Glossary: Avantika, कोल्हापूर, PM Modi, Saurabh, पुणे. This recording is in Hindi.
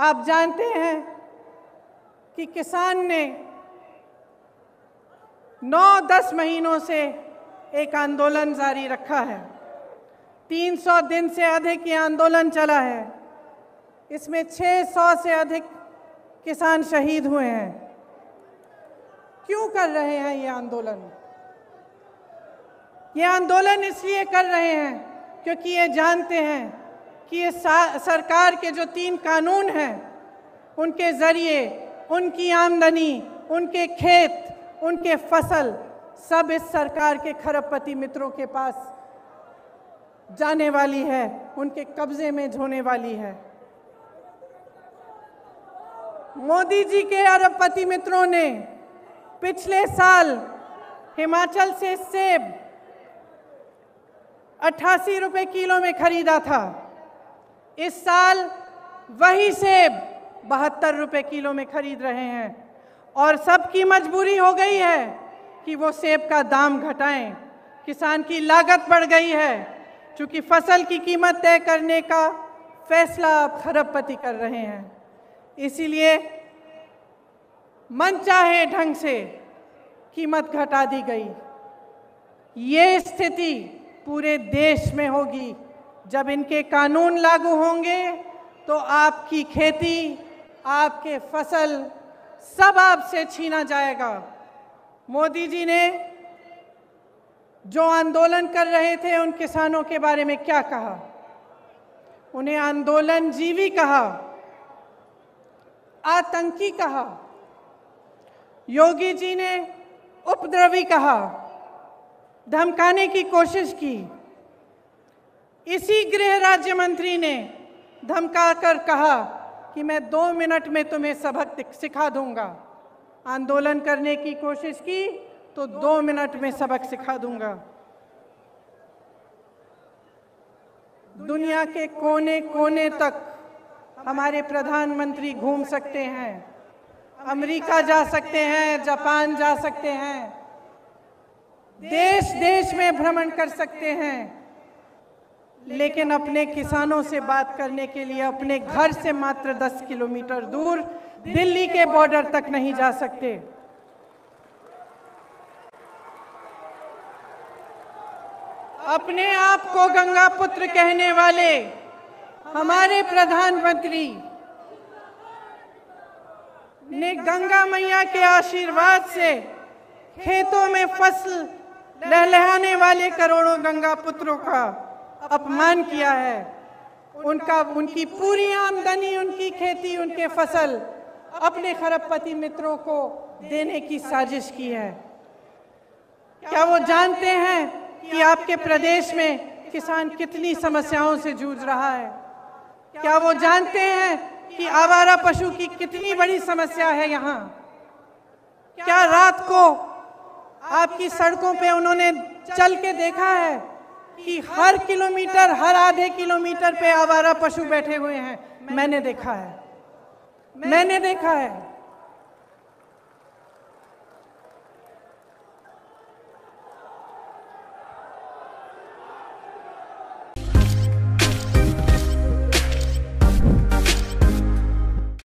आप जानते हैं कि किसान ने 9-10 महीनों से एक आंदोलन जारी रखा है। 300 दिन से अधिक ये आंदोलन चला है। इसमें 600 से अधिक किसान शहीद हुए हैं। क्यों कर रहे हैं ये आंदोलन? ये आंदोलन इसलिए कर रहे हैं क्योंकि ये जानते हैं कि ये सरकार के जो 3 कानून हैं, उनके ज़रिए उनकी आमदनी, उनके खेत, उनके फसल सब इस सरकार के खरबपति मित्रों के पास जाने वाली है, उनके कब्जे में होने वाली है। मोदी जी के अरबपति मित्रों ने पिछले साल हिमाचल से सेब 88 रुपए किलो में खरीदा था। इस साल वही सेब 72 रुपए किलो में खरीद रहे हैं और सबकी मजबूरी हो गई है कि वो सेब का दाम घटाएं। किसान की लागत बढ़ गई है क्योंकि फसल की कीमत तय करने का फैसला अब खरबपति कर रहे हैं। इसीलिए मनचाहे ढंग से कीमत घटा दी गई। ये स्थिति पूरे देश में होगी। जब इनके कानून लागू होंगे तो आपकी खेती, आपके फसल सब आपसे छीना जाएगा। मोदी जी ने जो आंदोलन कर रहे थे उन किसानों के बारे में क्या कहा? उन्हें आंदोलन जीवी कहा, आतंकी कहा। योगी जी ने उपद्रवी कहा, धमकाने की कोशिश की। इसी गृह राज्य मंत्री ने धमकाकर कहा कि मैं 2 मिनट में तुम्हें सबक सिखा दूंगा। आंदोलन करने की कोशिश की तो 2 मिनट में सबक सिखा दूंगा। दुनिया के कोने कोने तक हमारे प्रधानमंत्री घूम सकते हैं, अमेरिका जा सकते हैं, जापान जा सकते हैं, देश देश में भ्रमण कर सकते हैं, लेकिन अपने किसानों से बात करने के लिए अपने घर से मात्र 10 किलोमीटर दूर दिल्ली के बॉर्डर तक नहीं जा सकते। अपने आप को गंगा पुत्र कहने वाले हमारे प्रधानमंत्री ने गंगा मैया के आशीर्वाद से खेतों में फसल लहलहाने वाले करोड़ों गंगा पुत्रों का अपमान किया है। उनकी पूरी आमदनी, उनकी खेती, उनके फसल अपने खरबपति मित्रों को देने की साजिश की है। क्या वो जानते हैं कि आपके प्रदेश में किसान कितनी समस्याओं से जूझ रहा है? क्या वो जानते हैं कि आवारा पशु की कितनी बड़ी समस्या है यहाँ? क्या रात को आपकी सड़कों पे उन्होंने चल के देखा है कि हर किलोमीटर, हर आधे किलोमीटर पे आवारा पशु बैठे हुए हैं? मैंने देखा है, मैंने देखा है।